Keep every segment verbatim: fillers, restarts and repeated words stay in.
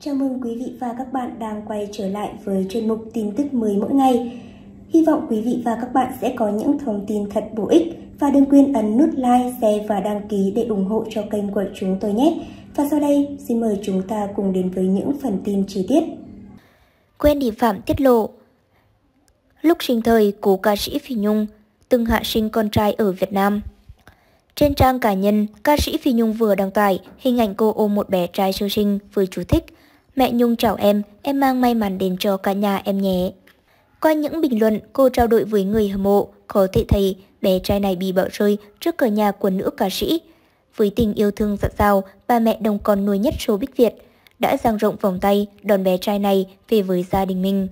Chào mừng quý vị và các bạn đang quay trở lại với chuyên mục tin tức mới mỗi ngày. Hy vọng quý vị và các bạn sẽ có những thông tin thật bổ ích và đừng quên ấn nút like, share và đăng ký để ủng hộ cho kênh của chúng tôi nhé. Và sau đây, xin mời chúng ta cùng đến với những phần tin chi tiết. Quên đi phạm tiết lộ. Lúc sinh thời, cố ca sĩ Phi Nhung từng hạ sinh con trai ở Việt Nam. Trên trang cá nhân, ca sĩ Phi Nhung vừa đăng tải hình ảnh cô ôm một bé trai sơ sinh với chú thích: "Mẹ Nhung chào em, em mang may mắn đến cho cả nhà em nhé." Qua những bình luận cô trao đổi với người hâm mộ, có thể thấy bé trai này bị bỏ rơi trước cửa nhà của nữ ca sĩ. Với tình yêu thương dạt dào, bà mẹ đồng con nuôi nhất showbiz Bích Việt đã dang rộng vòng tay đón bé trai này về với gia đình mình.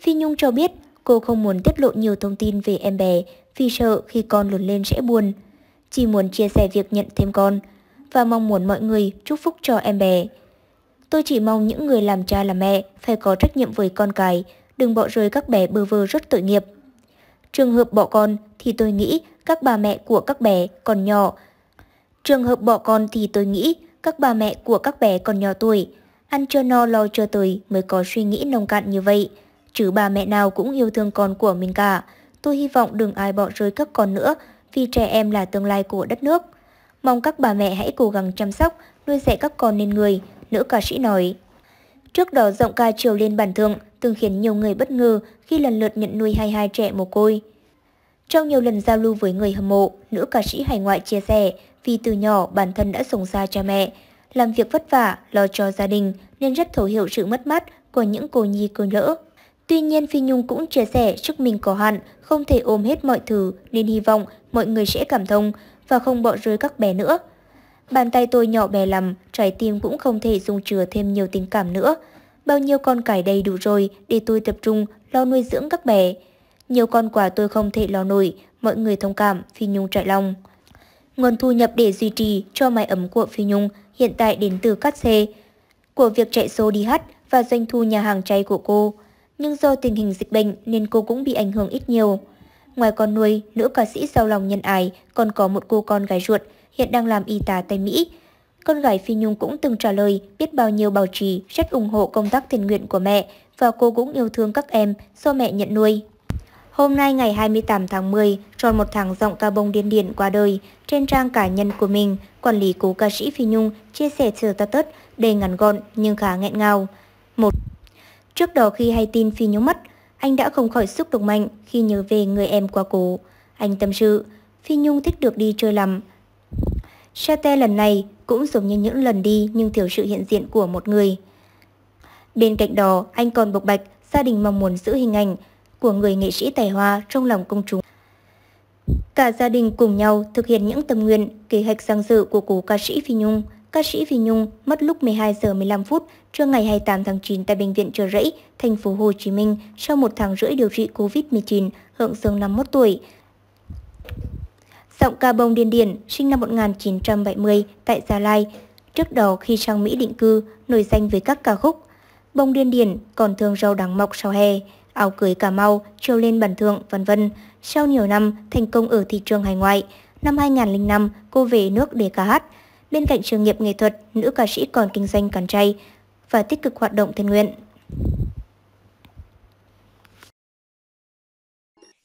Phi Nhung cho biết cô không muốn tiết lộ nhiều thông tin về em bé vì sợ khi con lớn lên sẽ buồn. Chỉ muốn chia sẻ việc nhận thêm con và mong muốn mọi người chúc phúc cho em bé. "Tôi chỉ mong những người làm cha làm mẹ phải có trách nhiệm với con cái, đừng bỏ rơi các bé bơ vơ rất tội nghiệp. Trường hợp bỏ con thì tôi nghĩ các bà mẹ của các bé còn nhỏ. Trường hợp bỏ con thì tôi nghĩ các bà mẹ của các bé còn nhỏ tuổi, ăn chưa no lo chưa tới mới có suy nghĩ nông cạn như vậy. Chứ bà mẹ nào cũng yêu thương con của mình cả. Tôi hy vọng đừng ai bỏ rơi các con nữa, vì trẻ em là tương lai của đất nước. Mong các bà mẹ hãy cố gắng chăm sóc, nuôi dạy các con nên người", nữ ca sĩ nói. Trước đó, giọng ca trèo lên bàn thượng từng khiến nhiều người bất ngờ khi lần lượt nhận nuôi hai mươi hai trẻ mồ côi. Trong nhiều lần giao lưu với người hâm mộ, nữ ca sĩ hải ngoại chia sẻ vì từ nhỏ bản thân đã sống xa cha mẹ, làm việc vất vả, lo cho gia đình nên rất thấu hiểu sự mất mát của những cô nhi cô lỡ. Tuy nhiên, Phi Nhung cũng chia sẻ sức mình có hạn, không thể ôm hết mọi thứ nên hy vọng mọi người sẽ cảm thông và không bỏ rơi các bé nữa. "Bàn tay tôi nhỏ bé lắm, trái tim cũng không thể dung chứa thêm nhiều tình cảm nữa. Bao nhiêu con cái đầy đủ rồi để tôi tập trung lo nuôi dưỡng các bé. Nhiều con quá tôi không thể lo nổi, mọi người thông cảm", Phi Nhung trải lòng. Nguồn thu nhập để duy trì cho mái ấm của Phi Nhung hiện tại đến từ cát xê của việc chạy show đi hát và doanh thu nhà hàng chay của cô. Nhưng do tình hình dịch bệnh nên cô cũng bị ảnh hưởng ít nhiều. Ngoài con nuôi, nữ ca sĩ giàu lòng nhân ái còn có một cô con gái ruột hiện đang làm y tá tại Mỹ. Con gái Phi Nhung cũng từng trả lời biết bao nhiêu báo chí rất ủng hộ công tác thiện nguyện của mẹ và cô cũng yêu thương các em do mẹ nhận nuôi. Hôm nay ngày hai mươi tám tháng mười, tròn một tháng giọng ca bông Điên Điển qua đời. Trên trang cá nhân của mình, quản lý cố ca sĩ Phi Nhung chia sẻ status đầy ngắn gọn nhưng khá nghẹn ngào. Một. Trước đó khi hay tin Phi Nhung mất, anh đã không khỏi xúc động mạnh khi nhớ về người em quá cố. Anh tâm sự, "Phi Nhung thích được đi chơi lắm. Sa te lần này cũng giống như những lần đi nhưng thiếu sự hiện diện của một người." Bên cạnh đó, anh còn bộc bạch gia đình mong muốn giữ hình ảnh của người nghệ sĩ tài hoa trong lòng công chúng. Cả gia đình cùng nhau thực hiện những tâm nguyện, kế hoạch giang dự của cố ca sĩ Phi Nhung. Ca sĩ Phi Nhung mất lúc mười hai giờ mười lăm phút trưa ngày hai mươi tám tháng chín tại bệnh viện Chợ Rẫy, thành phố Hồ Chí Minh sau một tháng rưỡi điều trị Covid mười chín, hưởng dương năm mươi mốt tuổi. Giọng ca bông Điên Điển sinh năm một nghìn chín trăm bảy mươi tại Gia Lai, trước đó khi sang Mỹ định cư nổi danh với các ca khúc "Bông Điên Điển", "Còn thương rau đắng mọc sau hè", "Áo cưới Cà Mau", "Trèo lên bàn thượng", vân vân. Sau nhiều năm thành công ở thị trường hải ngoại, năm hai nghìn không trăm lẻ năm cô về nước để ca hát. Bên cạnh sự nghiệp nghệ thuật, nữ ca sĩ còn kinh doanh cán chay và tích cực hoạt động thiện nguyện.